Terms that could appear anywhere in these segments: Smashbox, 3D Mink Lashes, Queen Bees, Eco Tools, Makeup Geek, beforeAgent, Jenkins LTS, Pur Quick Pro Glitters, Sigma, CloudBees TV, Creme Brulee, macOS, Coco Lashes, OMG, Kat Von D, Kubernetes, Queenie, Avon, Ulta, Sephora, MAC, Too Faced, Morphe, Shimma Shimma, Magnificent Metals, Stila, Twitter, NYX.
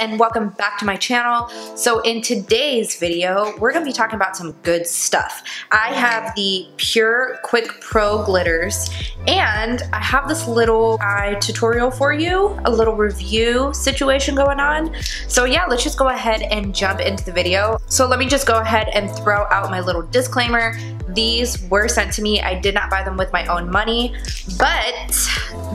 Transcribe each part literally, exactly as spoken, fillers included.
and welcome back to my channel. So in today's video, we're gonna be talking about some good stuff. I have the Pure Quick Pro Glitters, and I have this little eye tutorial for you, a little review situation going on. So yeah, let's just go ahead and jump into the video. So let me just go ahead and throw out my little disclaimer. These were sent to me. I did not buy them with my own money, but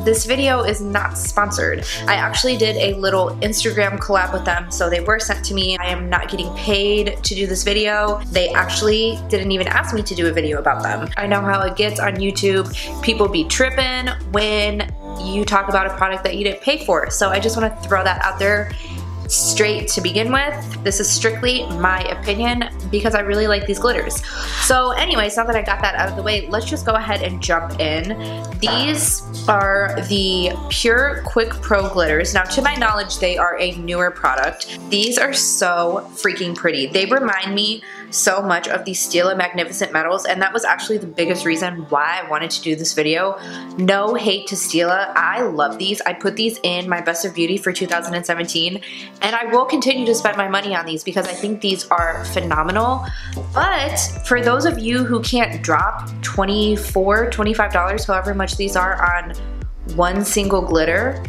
this video is not sponsored. I actually did a little Instagram collab with them, so they were sent to me. I am not getting paid to do this video. They actually didn't even ask me to do a video about them. I know how it gets on YouTube. People be tripping when you talk about a product that you didn't pay for. So I just want to throw that out there straight to begin with. This is strictly my opinion because I really like these glitters. So anyways, now that I got that out of the way, let's just go ahead and jump in. These are the Pure Quick Pro Glitters. Now, to my knowledge, they are a newer product. These are so freaking pretty. They remind me so much of the Stila Magnificent Metals, and that was actually the biggest reason why I wanted to do this video. No hate to Stila. I love these. I put these in my Best of Beauty for two thousand seventeen, and I will continue to spend my money on these because I think these are phenomenal. But for those of you who can't drop twenty-four dollars, twenty-five dollars, however much these are, on one single glitter,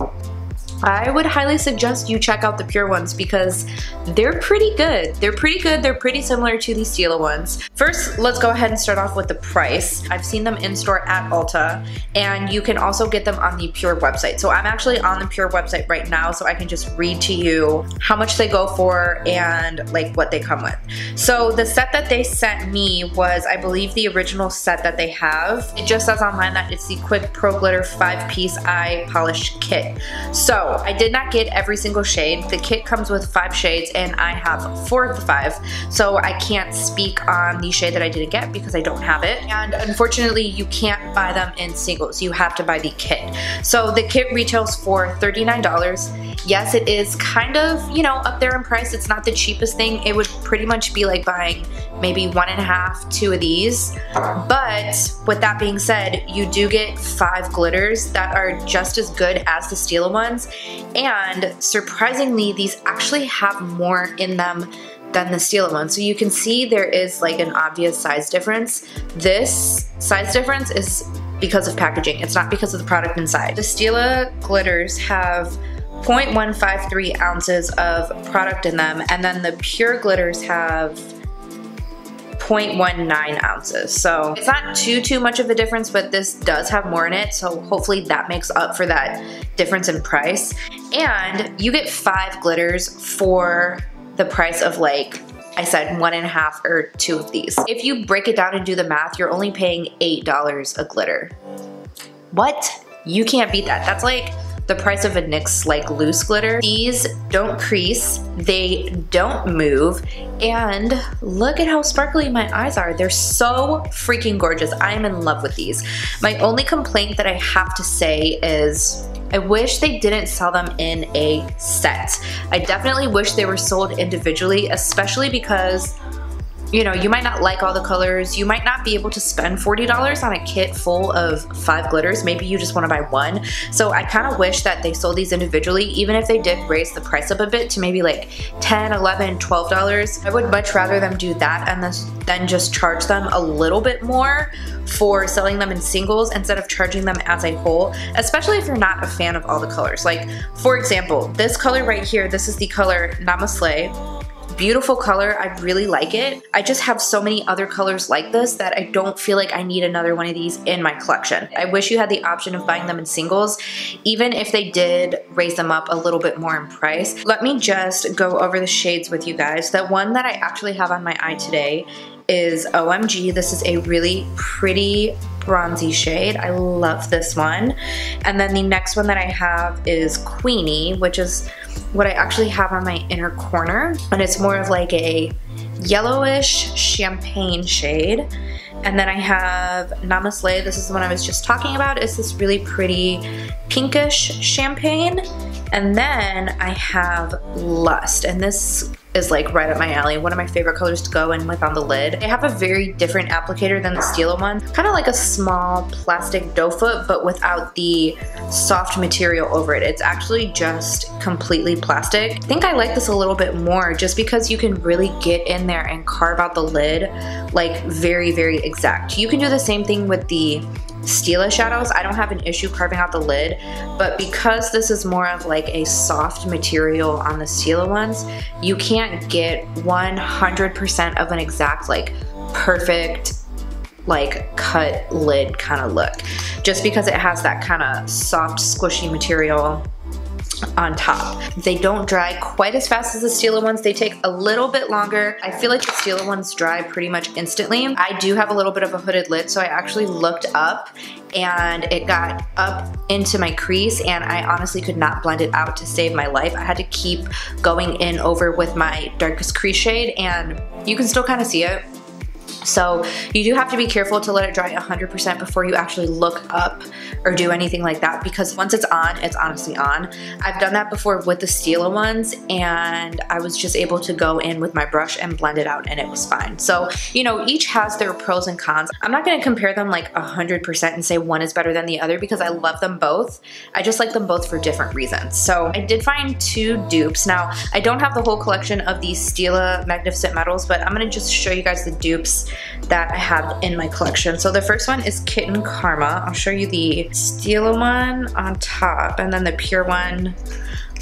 I would highly suggest you check out the Pure ones because they're pretty good. They're pretty good. They're pretty similar to the Stila ones. First, let's go ahead and start off with the price. I've seen them in store at Ulta, and you can also get them on the Pure website. So I'm actually on the Pure website right now, so I can just read to you how much they go for and like what they come with. So the set that they sent me was, I believe, the original set that they have. It just says online that it's the Quick Pro Glitter five piece Eye Polish Kit. So I did not get every single shade. The kit comes with five shades and I have four of the five, so I can't speak on the shade that I didn't get because I don't have it. And unfortunately, you can't buy them in singles. You have to buy the kit. So the kit retails for thirty-nine dollars. Yes, it is kind of, you know, up there in price. It's not the cheapest thing. It would pretty much be like buying maybe one and a half, two of these. But with that being said, you do get five glitters that are just as good as the Stila ones. And surprisingly, these actually have more in them than the Stila one. So you can see there is like an obvious size difference. This size difference is because of packaging. It's not because of the product inside. The Stila glitters have zero point one five three ounces of product in them, and then the Pure glitters have zero point one nine ounces. So it's not too too much of a difference, but this does have more in it, so hopefully that makes up for that difference in price. And you get five glitters for the price of, like I said, one and a half or two of these. If you break it down and do the math, you're only paying eight dollars a glitter. What? You can't beat that. That's like the price of a NYX like loose glitter. These don't crease, they don't move, and look at how sparkly my eyes are. They're so freaking gorgeous. I am in love with these. My only complaint that I have to say is I wish they didn't sell them in a set. I definitely wish they were sold individually, especially because, you know, you might not like all the colors. You might not be able to spend forty dollars on a kit full of five glitters. Maybe you just want to buy one. So I kind of wish that they sold these individually, even if they did raise the price up a bit to maybe like ten, eleven, twelve dollars. I would much rather them do that and then just charge them a little bit more for selling them in singles instead of charging them as a whole, especially if you're not a fan of all the colors. Like, for example, this color right here, this is the color Namaste. Beautiful color. I really like it. I just have so many other colors like this that I don't feel like I need another one of these in my collection. I wish you had the option of buying them in singles, even if they did raise them up a little bit more in price. Let me just go over the shades with you guys. The one that I actually have on my eye today is O M G. This is a really pretty bronzy shade. I love this one. And then the next one that I have is Queenie, which is what I actually have on my inner corner, and it's more of like a yellowish champagne shade. And then I have Namaste. This is the one I was just talking about. It's this really pretty pinkish champagne. And then I have Lust, and this is like right up my alley. One of my favorite colors to go in, like on the lid. I have a very different applicator than the Stila one. Kind of like a small plastic doe foot, but without the soft material over it. It's actually just completely plastic. I think I like this a little bit more just because you can really get in there and carve out the lid like very, very exact. You can do the same thing with the Stila shadows. I don't have an issue carving out the lid, but because this is more of like a soft material on the Stila ones, you can't get one hundred percent of an exact like perfect like cut lid kind of look, just because it has that kind of soft squishy material on top. They don't dry quite as fast as the Stila ones. They take a little bit longer. I feel like the Stila ones dry pretty much instantly. I do have a little bit of a hooded lid, so I actually looked up and it got up into my crease, and I honestly could not blend it out to save my life. I had to keep going in over with my darkest crease shade, and you can still kind of see it. So you do have to be careful to let it dry one hundred percent before you actually look up or do anything like that, because once it's on, it's honestly on. I've done that before with the Stila ones, and I was just able to go in with my brush and blend it out, and it was fine. So, you know, each has their pros and cons. I'm not going to compare them like one hundred percent and say one is better than the other, because I love them both. I just like them both for different reasons. So I did find two dupes. Now, I don't have the whole collection of the Stila Magnificent Metals, but I'm going to just show you guys the dupes that I have in my collection. So the first one is Kitten Karma. I'll show you the Stila one on top and then the pure one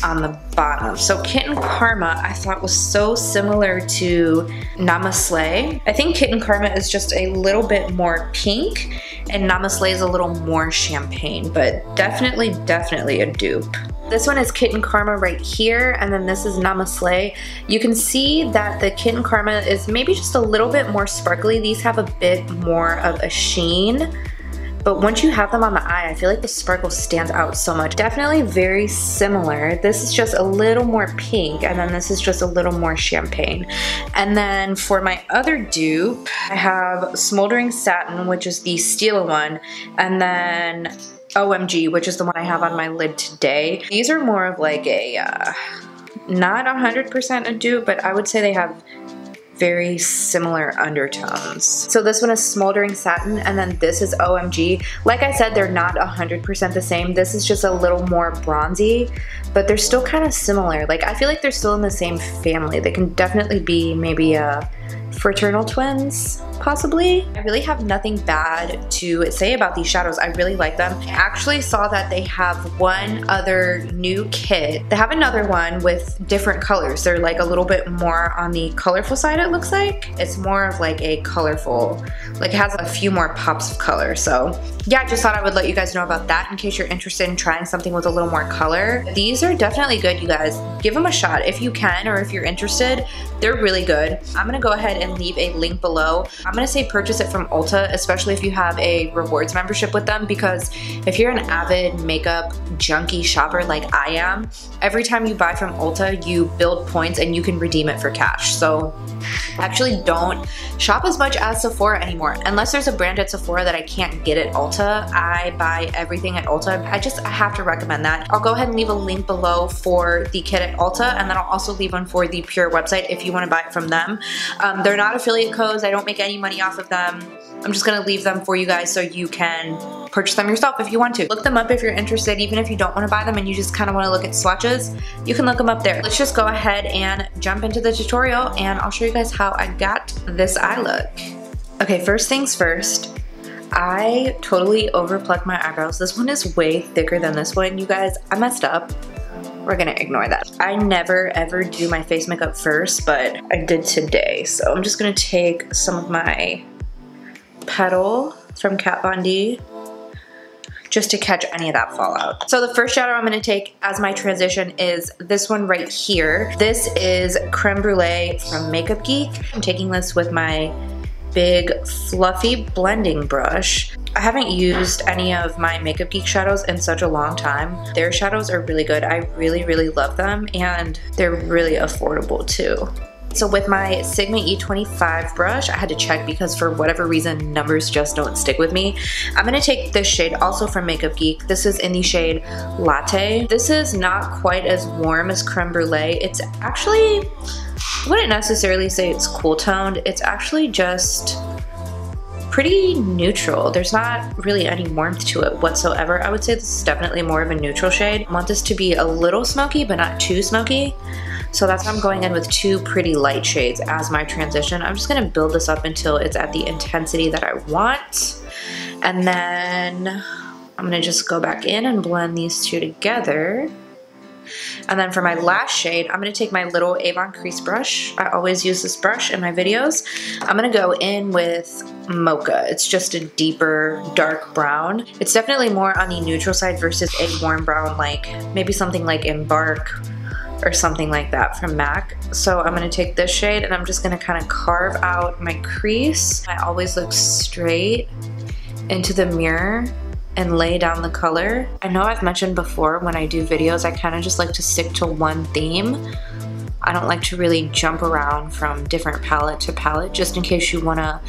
on the bottom. So Kitten Karma I thought was so similar to Namaste. I think Kitten Karma is just a little bit more pink and Namaste is a little more champagne, but definitely, definitely a dupe. This one is Kitten Karma right here, and then this is Namaste. You can see that the Kitten Karma is maybe just a little bit more sparkly. These have a bit more of a sheen, but once you have them on the eye, I feel like the sparkle stands out so much. Definitely very similar. This is just a little more pink, and then this is just a little more champagne. And then for my other dupe, I have Smoldering Satin, which is the Stila one, and then O M G, which is the one I have on my lid today. These are more of like a, uh, not one hundred percent a dupe, but I would say they have very similar undertones. So this one is Smoldering Satin, and then this is O M G. Like I said, they're not one hundred percent the same. This is just a little more bronzy, but they're still kind of similar. Like, I feel like they're still in the same family. They can definitely be maybe a fraternal twins, possibly. I really have nothing bad to say about these shadows. I really like them. I actually saw that they have one other new kit. They have another one with different colors. They're like a little bit more on the colorful side, it looks like. It's more of like a colorful, like it has a few more pops of color. So yeah, I just thought I would let you guys know about that in case you're interested in trying something with a little more color. These are definitely good, you guys. Give them a shot if you can, or if you're interested. They're really good. I'm gonna go ahead and leave a link below. I'm gonna say purchase it from Ulta, especially if you have a rewards membership with them, because if you're an avid makeup junkie shopper like I am, every time you buy from Ulta, you build points and you can redeem it for cash. So actually don't shop as much as Sephora anymore. Unless there's a brand at Sephora that I can't get at Ulta, I buy everything at Ulta. I just I have to recommend that. I'll go ahead and leave a link below for the kit at Ulta, and then I'll also leave one for the Pure website if you wanna buy it from them. Um, they're not affiliate codes. I don't make any money off of them. I'm just gonna leave them for you guys so you can purchase them yourself if you want to. Look them up if you're interested, even if you don't wanna buy them and you just kinda wanna look at swatches, you can look them up there. Let's just go ahead and jump into the tutorial, and I'll show you guys how I got this eye look. Okay, first things first, I totally overplucked my eyebrows. This one is way thicker than this one, you guys. I messed up. We're gonna ignore that. I never ever do my face makeup first, but I did today. So I'm just gonna take some of my petal from Kat Von D just to catch any of that fallout. So the first shadow I'm gonna take as my transition is this one right here. This is Creme Brulee from Makeup Geek. I'm taking this with my big fluffy blending brush. I haven't used any of my Makeup Geek shadows in such a long time. Their shadows are really good. I really, really love them, and they're really affordable too. So with my Sigma E twenty-five brush, I had to check because for whatever reason, numbers just don't stick with me. I'm gonna take this shade also from Makeup Geek. This is in the shade Latte. This is not quite as warm as Creme Brulee. It's actually, I wouldn't necessarily say it's cool toned. It's actually just pretty neutral. There's not really any warmth to it whatsoever. I would say this is definitely more of a neutral shade. I want this to be a little smoky, but not too smoky. So that's why I'm going in with two pretty light shades as my transition. I'm just gonna build this up until it's at the intensity that I want. And then I'm gonna just go back in and blend these two together. And then for my last shade, I'm going to take my little Avon crease brush. I always use this brush in my videos. I'm going to go in with Mocha. It's just a deeper dark brown. It's definitely more on the neutral side versus a warm brown, like maybe something like Embark or something like that from MAC. So I'm going to take this shade and I'm just going to kind of carve out my crease. I always look straight into the mirror and lay down the color. I know I've mentioned before when I do videos, I kind of just like to stick to one theme. I don't like to really jump around from different palette to palette, just in case you want to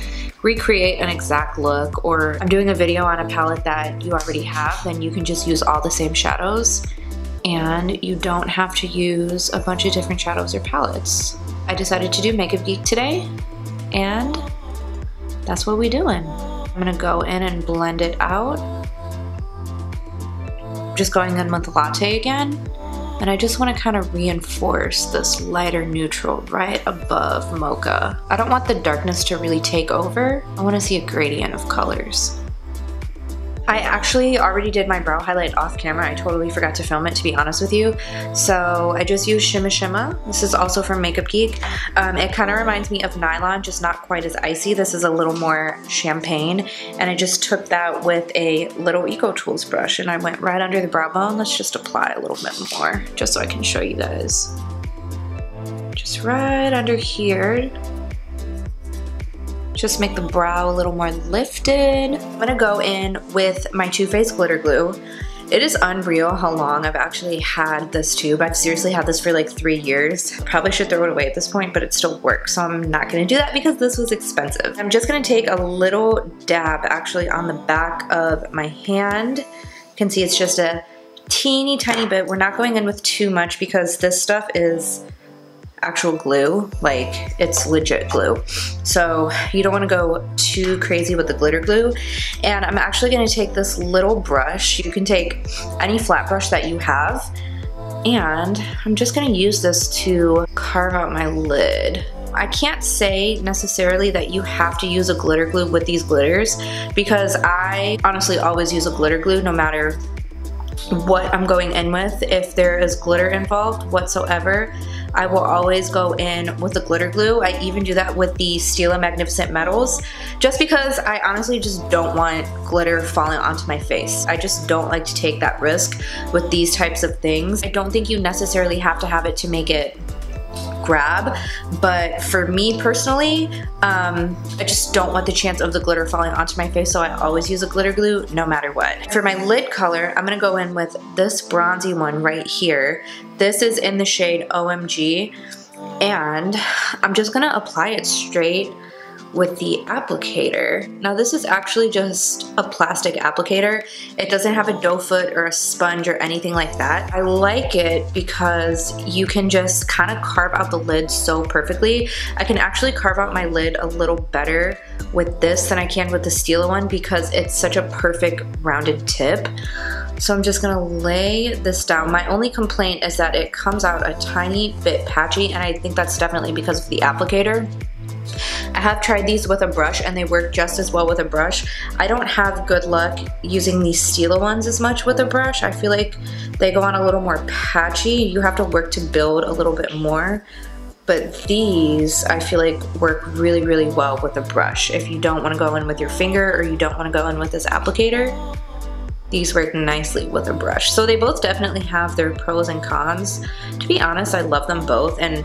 recreate an exact look, or I'm doing a video on a palette that you already have, then you can just use all the same shadows and you don't have to use a bunch of different shadows or palettes. I decided to do Makeup Geek today and that's what we're doing. I'm gonna go in and blend it out. Just going in with Latte again, and I just want to kind of reinforce this lighter neutral right above Mocha. I don't want the darkness to really take over. I want to see a gradient of colors. I actually already did my brow highlight off camera. I totally forgot to film it, to be honest with you. So I just used Shimma Shimma. This is also from Makeup Geek. Um, it kind of reminds me of Nylon, just not quite as icy. This is a little more champagne. And I just took that with a little Eco Tools brush and I went right under the brow bone. Let's just apply a little bit more just so I can show you guys. Just right under here. Just make the brow a little more lifted. I'm gonna go in with my Too Faced glitter glue. It is unreal how long I've actually had this tube. I've seriously had this for like three years. Probably should throw it away at this point, but it still works. So I'm not gonna do that because this was expensive. I'm just gonna take a little dab actually on the back of my hand. You can see it's just a teeny tiny bit. We're not going in with too much because this stuff is actual glue, like it's legit glue. So you don't want to go too crazy with the glitter glue. And I'm actually going to take this little brush. You can take any flat brush that you have. And I'm just going to use this to carve out my lid. I can't say necessarily that you have to use a glitter glue with these glitters because I honestly always use a glitter glue no matter what I'm going in with. If there is glitter involved whatsoever, I will always go in with the glitter glue. I even do that with the Stila Magnificent Metals, just because I honestly just don't want glitter falling onto my face. I just don't like to take that risk with these types of things. I don't think you necessarily have to have it to make it grab, but for me personally, um, I just don't want the chance of the glitter falling onto my face, so I always use a glitter glue no matter what. For my lid color, I'm gonna go in with this bronzy one right here. This is in the shade O M G, and I'm just gonna apply it straight with the applicator. Now this is actually just a plastic applicator. It doesn't have a doe foot or a sponge or anything like that. I like it because you can just kind of carve out the lid so perfectly. I can actually carve out my lid a little better with this than I can with the Stila one because it's such a perfect rounded tip. So I'm just gonna lay this down. My only complaint is that it comes out a tiny bit patchy, and I think that's definitely because of the applicator. I have tried these with a brush and they work just as well with a brush. I don't have good luck using these Stila ones as much with a brush. I feel like they go on a little more patchy. You have to work to build a little bit more. But these, I feel like, work really, really well with a brush. If you don't want to go in with your finger or you don't want to go in with this applicator, these work nicely with a brush. So they both definitely have their pros and cons. To be honest, I love them both, and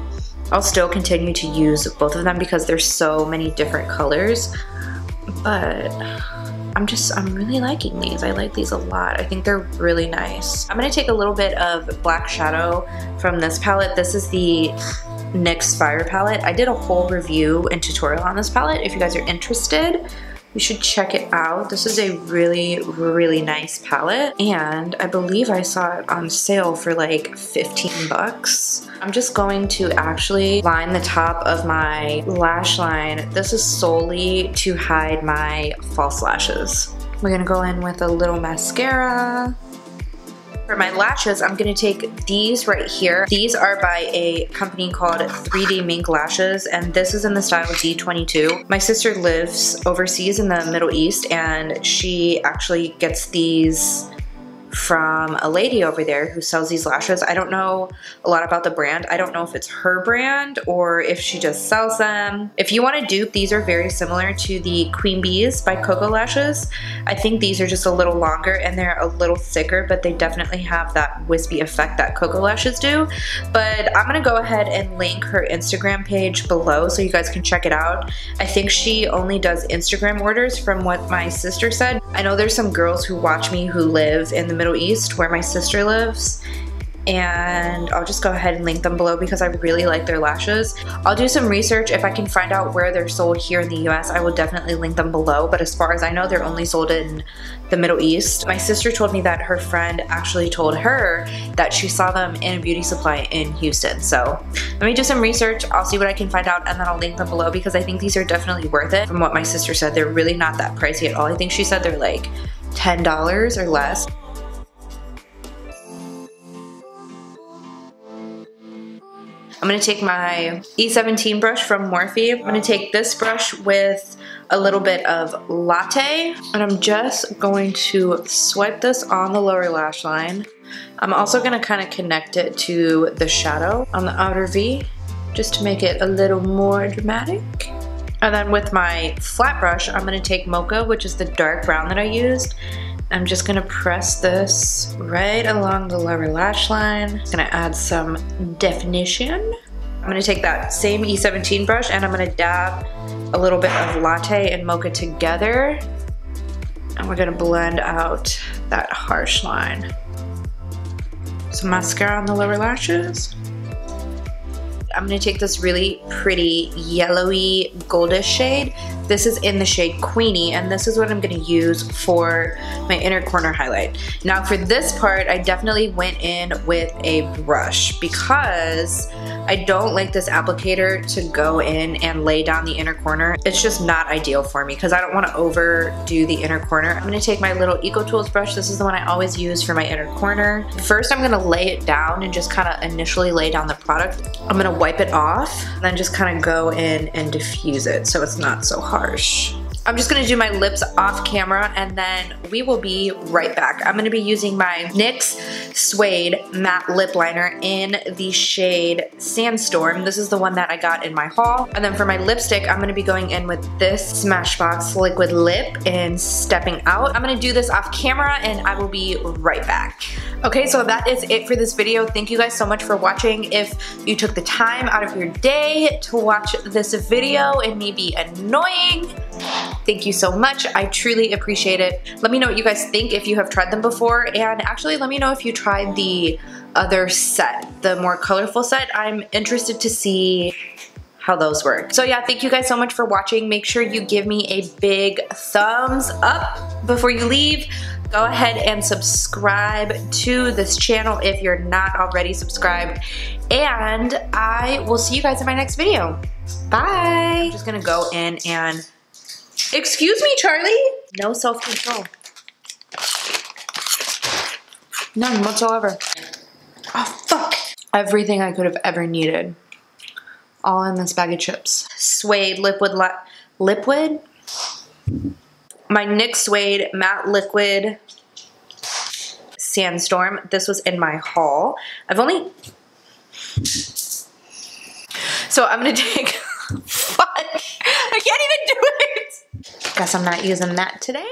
I'll still continue to use both of them because there's so many different colors, but I'm just, I'm really liking these. I like these a lot. I think they're really nice. I'm gonna take a little bit of black shadow from this palette. This is the N Y X Spire palette. I did a whole review and tutorial on this palette. If you guys are interested, you should check it out. This is a really, really nice palette, and I believe I saw it on sale for like fifteen bucks. I'm just going to actually line the top of my lash line. This is solely to hide my false lashes. We're gonna go in with a little mascara. For my lashes, I'm gonna take these right here. These are by a company called three D Mink Lashes, and this is in the style D twenty-two. My sister lives overseas in the Middle East, and she actually gets these from a lady over there who sells these lashes. I don't know a lot about the brand. I don't know if it's her brand or if she just sells them. If you want to dupe, these are very similar to the Queen Bees by Coco Lashes. I think these are just a little longer and they're a little thicker, but they definitely have that wispy effect that Coco Lashes do. But I'm going to go ahead and link her Instagram page below so you guys can check it out. I think she only does Instagram orders from what my sister said. I know there's some girls who watch me who live in the Middle East where my sister lives, and I'll just go ahead and link them below because I really like their lashes. I'll do some research. If I can find out where they're sold here in the U S, I will definitely link them below, but as far as I know, they're only sold in the Middle East. My sister told me that her friend actually told her that she saw them in a beauty supply in Houston. So let me do some research. I'll see what I can find out, and then I'll link them below because I think these are definitely worth it. From what my sister said, they're really not that pricey at all. I think she said they're like ten dollars or less. I'm gonna take my E seventeen brush from Morphe. I'm gonna take this brush with a little bit of latte, and I'm just going to swipe this on the lower lash line. I'm also gonna kind of connect it to the shadow on the outer V just to make it a little more dramatic. And then with my flat brush, I'm gonna take Mocha, which is the dark brown that I used. I'm just gonna press this right along the lower lash line. I'm gonna add some definition. I'm gonna take that same E seventeen brush and I'm gonna dab a little bit of latte and mocha together. And we're gonna blend out that harsh line. Some mascara on the lower lashes. I'm gonna take this really pretty yellowy goldish shade. This is in the shade Queenie, and this is what I'm gonna use for my inner corner highlight. Now for this part, I definitely went in with a brush because I don't like this applicator to go in and lay down the inner corner. It's just not ideal for me because I don't wanna overdo the inner corner. I'm gonna take my little Eco Tools brush. This is the one I always use for my inner corner. First, I'm gonna lay it down and just kinda initially lay down the product. I'm gonna wipe it off and then just kind of go in and diffuse it so it's not so harsh. I'm just gonna do my lips off camera and then we will be right back. I'm gonna be using my N Y X Suede Matte Lip Liner in the shade Sandstorm. This is the one that I got in my haul. And then for my lipstick, I'm gonna be going in with this Smashbox Liquid Lip in Stepping Out. I'm gonna do this off camera and I will be right back. Okay, so that is it for this video. Thank you guys so much for watching. If you took the time out of your day to watch this video and maybe annoying, thank you so much. I truly appreciate it. Let me know what you guys think if you have tried them before, and actually let me know if you tried the other set, the more colorful set. I'm interested to see how those work. So yeah, thank you guys so much for watching. Make sure you give me a big thumbs up before you leave. Go ahead and subscribe to this channel if you're not already subscribed, and I will see you guys in my next video. Bye. I'm just gonna go in and excuse me, Charlie. No self-control. None whatsoever. Oh, fuck. Everything I could have ever needed. All in this bag of chips. Suede liquid, liquid? My N Y X Suede Matte Liquid Sandstorm. This was in my haul. I've only... So I'm gonna take... Fuck. I can't even do it. Guess I'm not using that today.